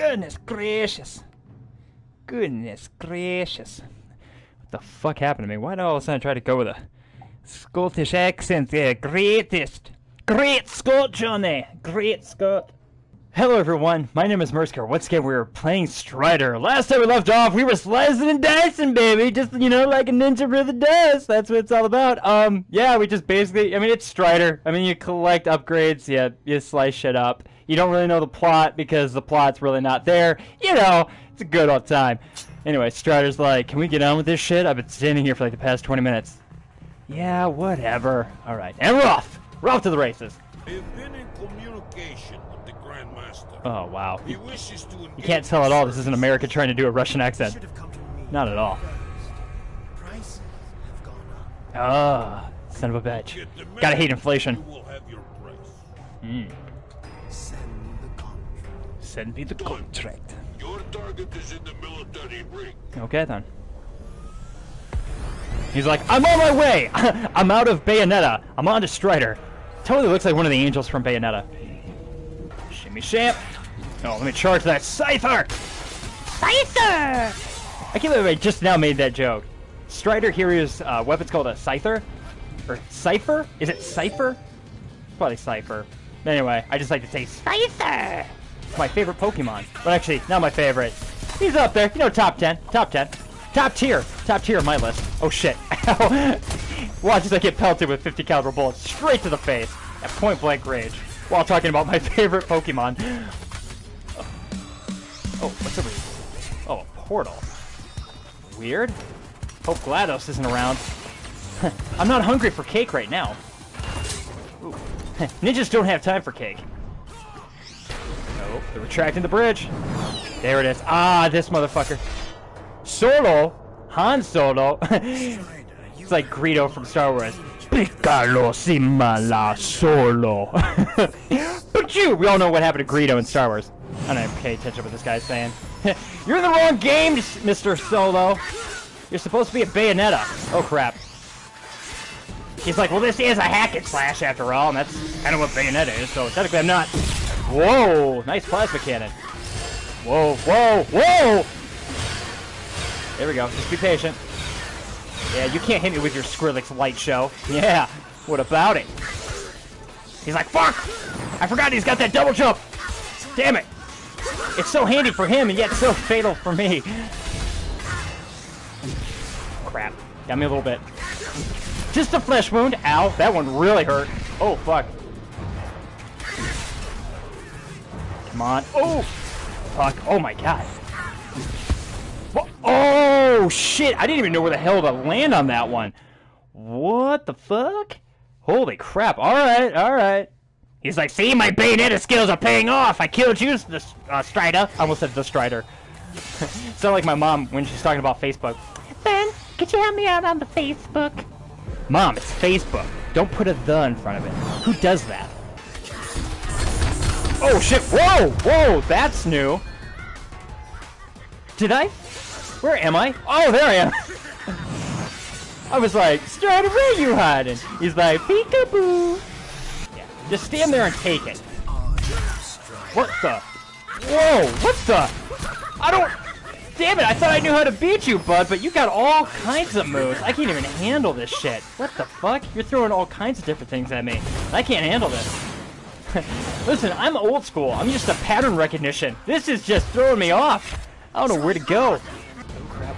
Goodness gracious. Goodness gracious. What the fuck happened to me? Why did I all of a sudden try to go with a Scottish accent there? Greatest. Great Scott, Johnny. Great Scott. Hello everyone, my name is Mersker. Once again, we are playing Strider. Last time we left off, we were slicing and dicing, baby. Just, you know, like a ninja really does. That's what it's all about. Yeah, we just basically, I mean, it's Strider. I mean, you collect upgrades, yeah, you slice shit up. You don't really know the plot because the plot's really not there. You know, it's a good old time. Anyway, Strider's like, can we get on with this shit? I've been standing here for like the past 20 minutes. Yeah, whatever. All right, and we're off. We're off to the races. We've been in communication. Oh wow! You can't tell at all. This is an American trying to do a Russian accent. Not at all. Ah, oh, son of a bitch! Gotta hate inflation. Send me the contract. Your target is in the military ring. Okay then. He's like, I'm on my way. I'm out of Bayonetta. I'm on to Strider. Totally looks like one of the angels from Bayonetta. Shimmy Champ! Oh, let me charge that Cypher! Scyther! I can't believe I just now made that joke. Strider Hiryu's weapon's called a Scyther? Or Cypher? Is it Cypher? Probably Cypher. Anyway, I just like to say Scyther! My favorite Pokemon. Well, actually, not my favorite. He's up there, you know, top 10. Top 10. Top tier! Top tier on my list. Oh shit. Watch as I get pelted with 50 caliber bullets straight to the face at point blank range. While talking about my favorite Pokemon. Oh, what's over here? Oh, a portal. Weird. Hope GLaDOS isn't around. I'm not hungry for cake right now. Ooh. Ninjas don't have time for cake. Nope, they're retracting the bridge. There it is. Ah, this motherfucker. Solo? Han Solo? It's like Greedo from Star Wars. Picalo simala solo. But you, we all know what happened to Greedo in Star Wars. I don't pay attention to what this guy's saying. You're in the wrong game, Mr. Solo. You're supposed to be a Bayonetta. Oh crap. He's like, well, this is a hack and slash after all, and that's kind of what Bayonetta is. So technically, I'm not. Whoa, nice plasma cannon. Whoa, whoa, whoa. There we go. Just be patient. Yeah, you can't hit me with your Skrillex light show. Yeah, what about it? He's like, fuck! I forgot he's got that double jump! Damn it! It's so handy for him, and yet so fatal for me. Crap. Got me a little bit. Just a flesh wound. Ow, that one really hurt. Oh, fuck. Come on. Oh! Fuck. Oh my god. Oh shit, I didn't even know where the hell to land on that one. What the fuck? Holy crap, alright, alright. He's like, see, my Bayonetta skills are paying off. I killed you, the Strider. I almost said the Strider. It's not like my mom when she's talking about Facebook. Ben, could you help me out on the Facebook? Mom, it's Facebook. Don't put a the in front of it. Who does that? Oh shit, whoa, whoa, that's new. Did I? Where am I? Oh, there I am. I was like, Strider, where are you hiding? He's like, peekaboo. Yeah, just stand there and take it. What the? Whoa, what the? I don't... Damn it, I thought I knew how to beat you, bud, but you got all kinds of moves. I can't even handle this shit. What the fuck? You're throwing all kinds of different things at me. I can't handle this. Listen, I'm old school. I'm just a pattern recognition. This is just throwing me off. I don't know where to go. Oh, crap.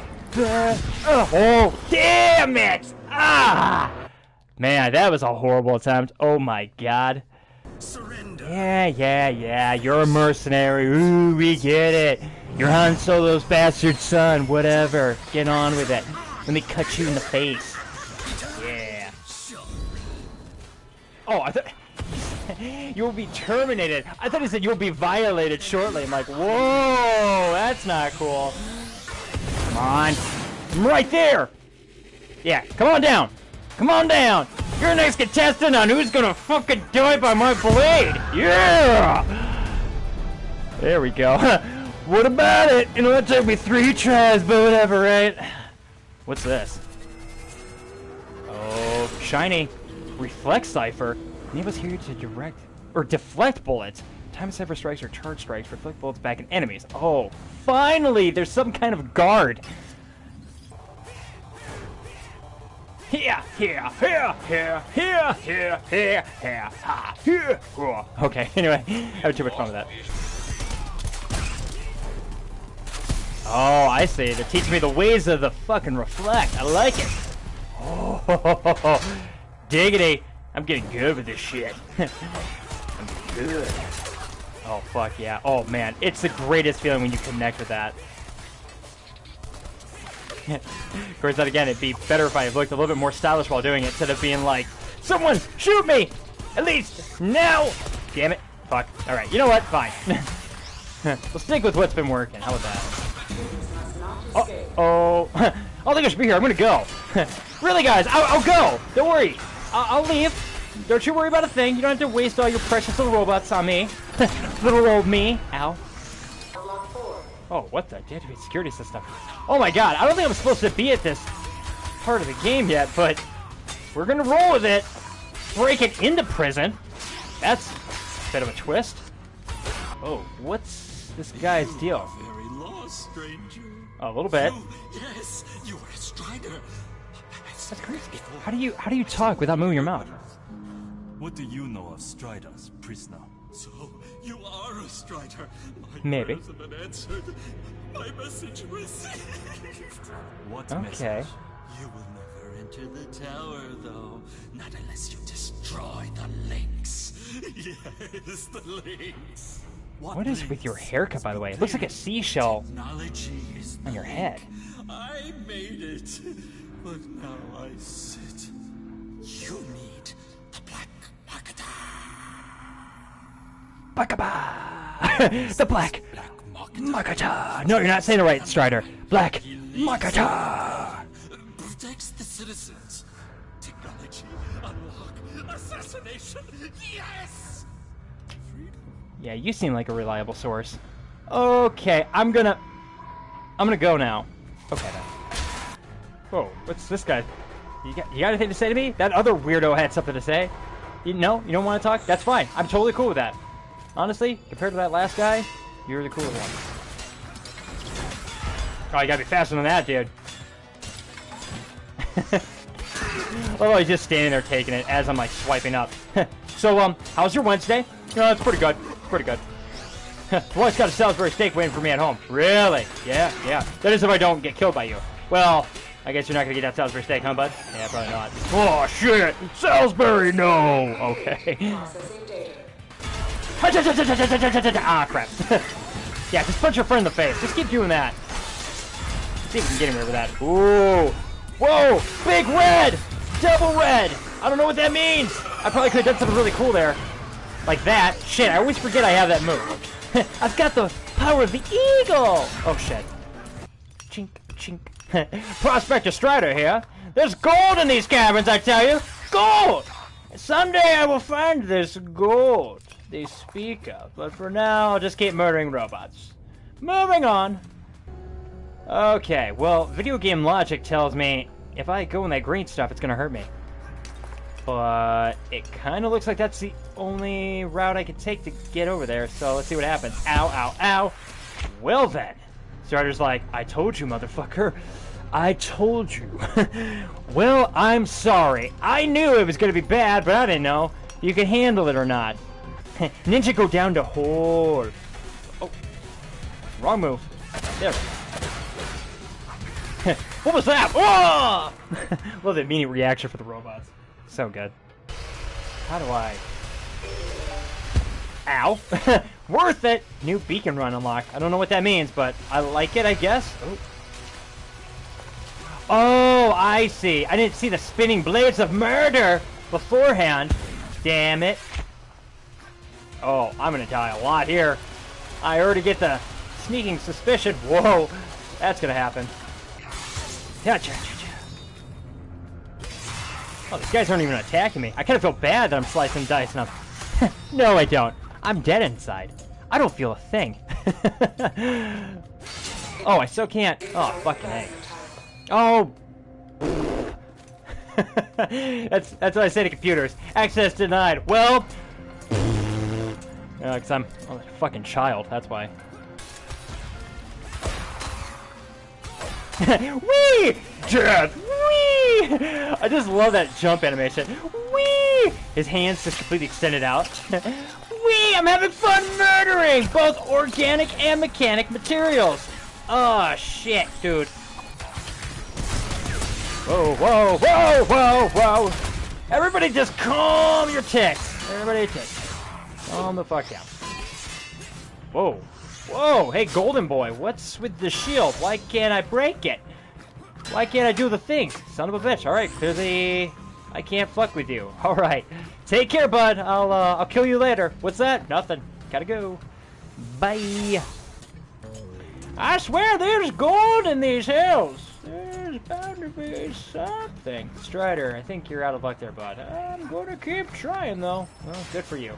Oh, damn it! Ah! Man, that was a horrible attempt. Oh my god. Surrender. Yeah, yeah, yeah. You're a mercenary. Ooh, we get it. You're Han Solo's bastard son. Whatever. Get on with it. Let me cut you in the face. Yeah. Oh, I thought... You'll be terminated. I thought he said you'll be violated shortly. I'm like, whoa, that's not cool. Come on. I'm right there. Yeah, come on down. Come on down. You're the next contestant on Who's Gonna Fucking Die by My Blade. Yeah. There we go. What about it? You know, it took me 3 tries, but whatever, right? What's this? Oh, shiny. Reflex cipher. Enables Hiryu to direct or deflect bullets. Time cipher strikes or charge strikes reflect bullets back at enemies. Oh, finally! There's some kind of guard! Here, here, here, here, here, here, here, here, ha, here. Okay, anyway, I had too much fun with that. Oh, I see. They're teaching me the ways of the fucking reflect. I like it. Oh, ho, ho, ho, ho. Diggity. I'm getting good with this shit. I'm good. Oh, fuck yeah. Oh, man. It's the greatest feeling when you connect with that. Of course, that again, it'd be better if I looked a little bit more stylish while doing it, instead of being like, someone shoot me! At least, now! Damn it. Fuck. Alright, you know what? Fine. We'll stick with what's been working. How about that? Uh-oh. I don't think I should be here. I'm gonna go. Really, guys, I'll go. Don't worry. I'll leave. Don't you worry about a thing. You don't have to waste all your precious little robots on me. Little old me. Ow. Oh, what the? Deactivate security system. Oh my god, I don't think I'm supposed to be at this part of the game yet, but we're gonna roll with it. Break it into prison. That's a bit of a twist. Oh, what's this guy's deal? Very lost, stranger. A little bit. Yes, you are a Strider. That's crazy. How do you talk without moving your mouth? What do you know of Striders, prisoner? So you are a Strider. My maybe. My message received. What okay. Message? You will never enter the tower, though, not unless you destroy the links. Yes, the links. What is with your haircut, by the way? It looks like a seashell on your head. I made it, but now I sit. You need the Black Marketeer. Bakaba! The Black Marketeer! No, you're not saying it right, Strider. Black Marketeer! Protects the citizens. Technology, unlock, assassination, yes! Yeah, you seem like a reliable source. Okay, I'm gonna go now. Okay, then. Whoa, what's this guy? You got anything to say to me? That other weirdo had something to say. You know, you don't want to talk? That's fine. I'm totally cool with that. Honestly, compared to that last guy, you're the cooler one. Oh, you gotta be faster than that, dude. Oh, he's just standing there taking it as I'm like swiping up. So, how's your Wednesday? No, it's pretty good. Pretty good. Boy's got a Salisbury steak waiting for me at home. Really? Yeah, yeah. That is if I don't get killed by you. Well, I guess you're not going to get that Salisbury steak, huh, bud? Yeah, probably not. Oh, shit! Salisbury, no! Okay. Ah, crap. Yeah, just punch your friend in the face. Just keep doing that. See if we can get him over that. Ooh! Whoa! Big red! Double red! I don't know what that means! I probably could have done something really cool there. Like that. Shit, I always forget I have that move. I've got the power of the eagle! Oh, shit. Chink, chink. Prospector Strider here. There's gold in these caverns, I tell you! Gold! Someday I will find this gold they speak of, but for now, I'll just keep murdering robots. Moving on. Okay, well, video game logic tells me if I go in that green stuff, it's gonna hurt me. But it kind of looks like that's the only route I could take to get over there, so let's see what happens. Ow, ow, ow. Well then. Strider's like, I told you, motherfucker. I told you. Well, I'm sorry. I knew it was going to be bad, but I didn't know. You can handle it or not. Ninja go down to hole. Oh. Wrong move. There we go. What was that? Oh! Love the immediate reaction for the robots. So good. How do I... Ow! Worth it! New beacon run unlocked. I don't know what that means, but I like it, I guess. Oh, oh I see. I didn't see the spinning blades of murder beforehand. Damn it. Oh, I'm gonna die a lot here. I already get the sneaking suspicion. Whoa! That's gonna happen. Gotcha. Oh, these guys aren't even attacking me. I kind of feel bad that I'm slicing dice and I'm... No, I don't. I'm dead inside. I don't feel a thing. Oh, I still can't. Oh, fucking A. Oh. That's what I say to computers. Access denied. Well. Yeah, because I'm a fucking child, that's why. Wee! Jab! Wee! I just love that jump animation. Wee! His hands just completely extended out. Wee! I'm having fun murdering both organic and mechanic materials. Oh shit, dude. Whoa, whoa, whoa, whoa, whoa! Everybody just calm your ticks. Everybody ticks. Calm the fuck down. Whoa. Whoa, hey golden boy, what's with the shield? Why can't I break it? Why can't I do the thing? Son of a bitch, alright, clear the... I can't fuck with you. Alright, take care, bud, I'll kill you later. What's that? Nothing. Gotta go. Bye. I swear there's gold in these hills. There's bound to be something. Strider, I think you're out of luck there, bud. I'm gonna keep trying, though. Well, good for you.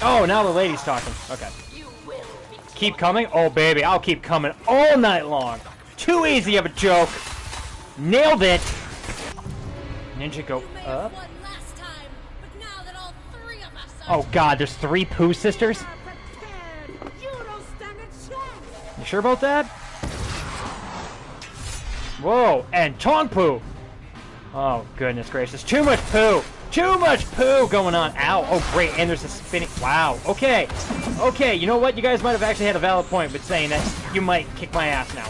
Oh, now the lady's talking. Okay. Keep coming? Oh, baby, I'll keep coming all night long. Too easy of a joke. Nailed it. Ninja go up. Oh, God, there's 3 Pooh Sisters? You sure about that? Whoa, and Tong Poo. Oh, goodness gracious. Too much poo. Too much poo going on. Ow. Oh, great. And there's a spinning. Wow. Okay. Okay. You know what? You guys might have actually had a valid point with saying that you might kick my ass now.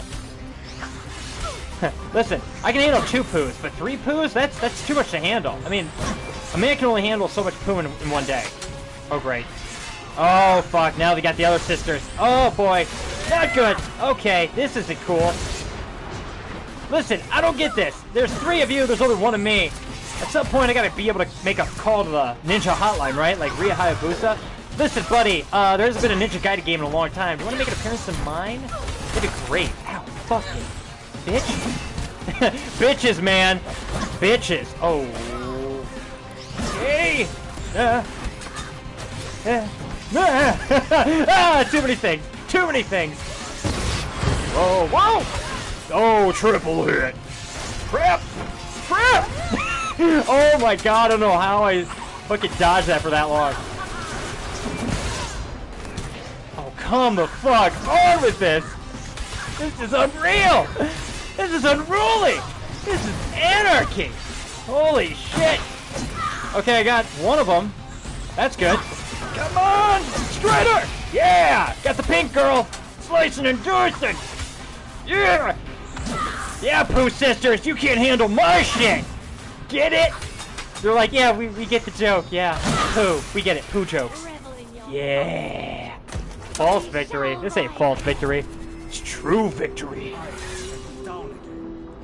Listen, I can handle 2 poos, but 3 poos? That's too much to handle. I mean, a man can only handle so much poo in one day. Oh, great. Oh, fuck. Now they got the other sisters. Oh, boy. Not good. Okay. This isn't cool. Listen, I don't get this. There's 3 of you. There's only 1 of me. At some point, I gotta be able to make a call to the ninja hotline, right? Like Ryu Hayabusa. Listen, buddy, there hasn't been a Ninja Gaiden game in a long time. Do you want to make an appearance in mine? That'd be great. Ow, fucking bitch. Bitches, man. Bitches. Oh. Hey. Ah, too many things. Too many things. Oh, whoa. Oh, triple hit. Crap. Crap. Oh my god, I don't know how I fucking dodged that for that long. Oh, come the fuck on with this! This is unreal! This is unruly! This is anarchy! Holy shit! Okay, I got 1 of them. That's good. Come on! Strider! Yeah! Got the pink girl! Slicing and dicing! Yeah! Yeah, Pooh Sisters, you can't handle my shit! Get it? They're like, yeah, we get the joke, yeah. Pooh, we get it. Pooh jokes. Yeah. False victory. This ain't false victory. It's true victory.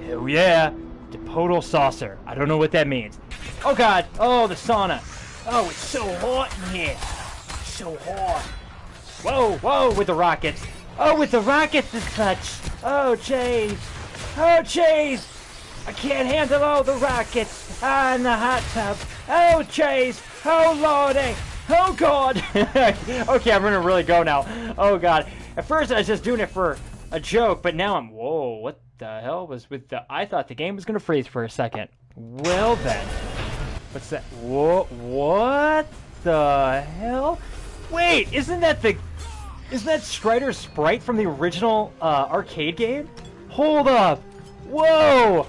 Hell yeah. Depodal saucer. I don't know what that means. Oh god. Oh, the sauna. Oh, it's so hot in here. So hot. Whoa, whoa, with the rockets. Oh, with the rockets and such. Oh, jeez. Oh, jeez. I can't handle all the rockets and the hot tub. Oh, jeez. Oh, lordy. Oh, God. Okay, I'm going to really go now. Oh, God. At first, I was just doing it for a joke, but now I'm... Whoa, what the hell was with the... I thought the game was going to freeze for a second. Well, then. What's that? Whoa, what the hell? Wait, isn't that the... Isn't that Strider's sprite from the original arcade game? Hold up. Whoa.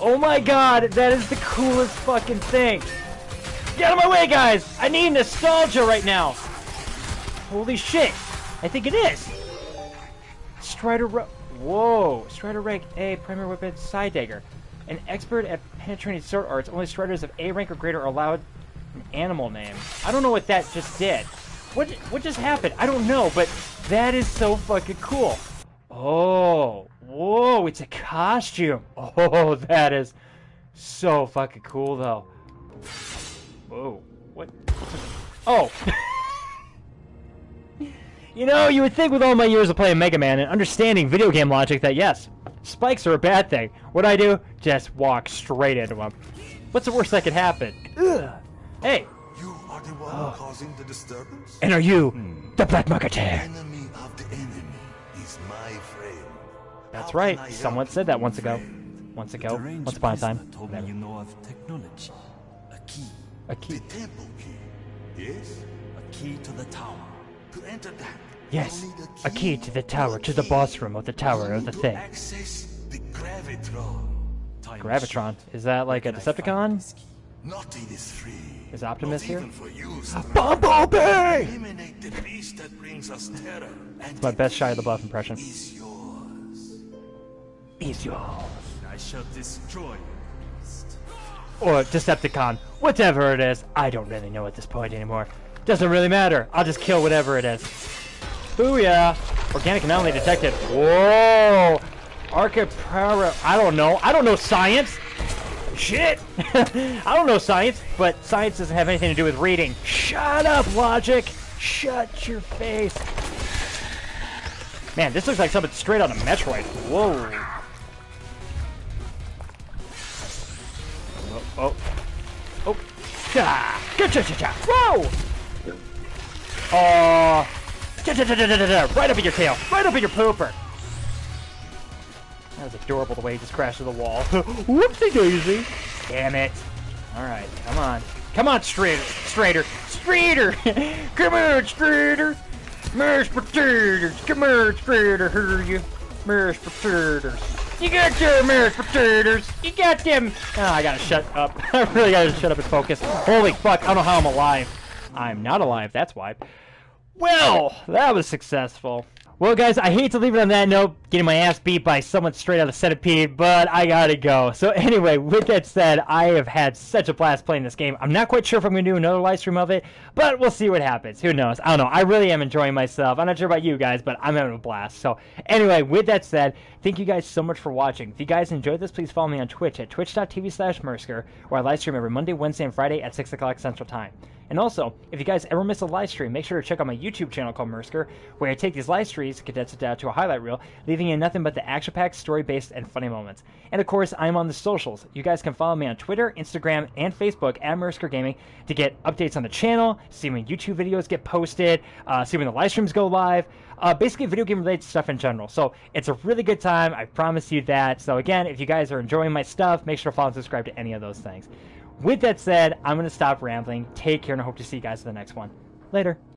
Oh my god, that is the coolest fucking thing. Get out of my way, guys! I need nostalgia right now! Holy shit! I think it is! Strider... Whoa! Strider rank A, primary weapon, side dagger. An expert at penetrating sword arts, only Striders of A rank or greater are allowed an animal name. I don't know what that just did. What just happened? I don't know, but that is so fucking cool. Oh... Whoa, it's a costume. Oh, that is so fucking cool, though. Whoa, what? Oh. You know, you would think with all my years of playing Mega Man and understanding video game logic that, yes, spikes are a bad thing. What I do? Just walk straight into them. What's the worst that could happen? Ugh. Hey. You are the one causing the disturbance? And are you the Black Marketeer? Enemy of the enemy is my friend. That's right. Someone said that once ago. Once ago. Once upon a time. Told me you know of technology. A key. A key. The temple key. Yes? key to the tower. To enter that, yes, a key to the tower, to the boss room of the tower of the thing. Access the Gravitron. Gravitron? Is that like a Decepticon? Not it is free. Is Optimus here? Bumblebee! Eliminate the beast that brings us terror. That's my best Shia LaBeouf impression. Is yours. Is yours. I shall destroy the beast. Or Decepticon. Whatever it is. I don't really know at this point anymore. Doesn't really matter. I'll just kill whatever it is. Booyah! Organic anomaly detected. Whoa! Archipara... I don't know. I don't know science! Shit! I don't know science, but science doesn't have anything to do with reading. Shut up, logic! Shut your face! Man, this looks like something straight out of Metroid. Whoa! Oh, oh, oh! Ah! Cha-cha-cha-cha! Whoa! Oh! Cha-cha-cha-cha-cha-cha! Right up in your tail! Right up in your pooper! That was adorable the way he just crashed through the wall. Whoopsie daisy! Damn it! Alright, come on. Come on, Strider! Strider! Strider! Come on, Strider! Mersker Traders! Come on, Strider Hiryu! Mersker Traders! You got them, Mersker Traders! You got them! Oh, I gotta shut up. I really gotta shut up and focus. Holy fuck, I don't know how I'm alive. I'm not alive, that's why. Well, that was successful. Well, guys, I hate to leave it on that note, getting my ass beat by someone straight out of Centipede, but I gotta go. So anyway, with that said, I have had such a blast playing this game. I'm not quite sure if I'm gonna do another live stream of it, but we'll see what happens. Who knows? I don't know. I really am enjoying myself. I'm not sure about you guys, but I'm having a blast. So anyway, with that said, thank you guys so much for watching. If you guys enjoyed this, please follow me on Twitch at twitch.tv/Mersker, where I live stream every Monday, Wednesday, and Friday at 6 o'clock Central Time. And also, if you guys ever miss a live stream, make sure to check out my YouTube channel called Mersker, where I take these live streams and condense it down to a highlight reel, leaving you nothing but the action-packed, story-based, and funny moments. And of course, I'm on the socials. You guys can follow me on Twitter, Instagram, and Facebook at Mersker Gaming to get updates on the channel, see when YouTube videos get posted, see when the live streams go live, basically video game-related stuff in general. So it's a really good time. I promise you that. So again, if you guys are enjoying my stuff, make sure to follow and subscribe to any of those things. With that said, I'm going to stop rambling. Take care, and I hope to see you guys in the next one. Later.